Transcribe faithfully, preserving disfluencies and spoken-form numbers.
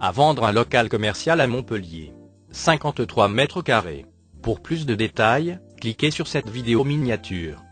à vendre un local commercial à Montpellier. cinquante-trois mètres carrés. Pour plus de détails, cliquez sur cette vidéo miniature.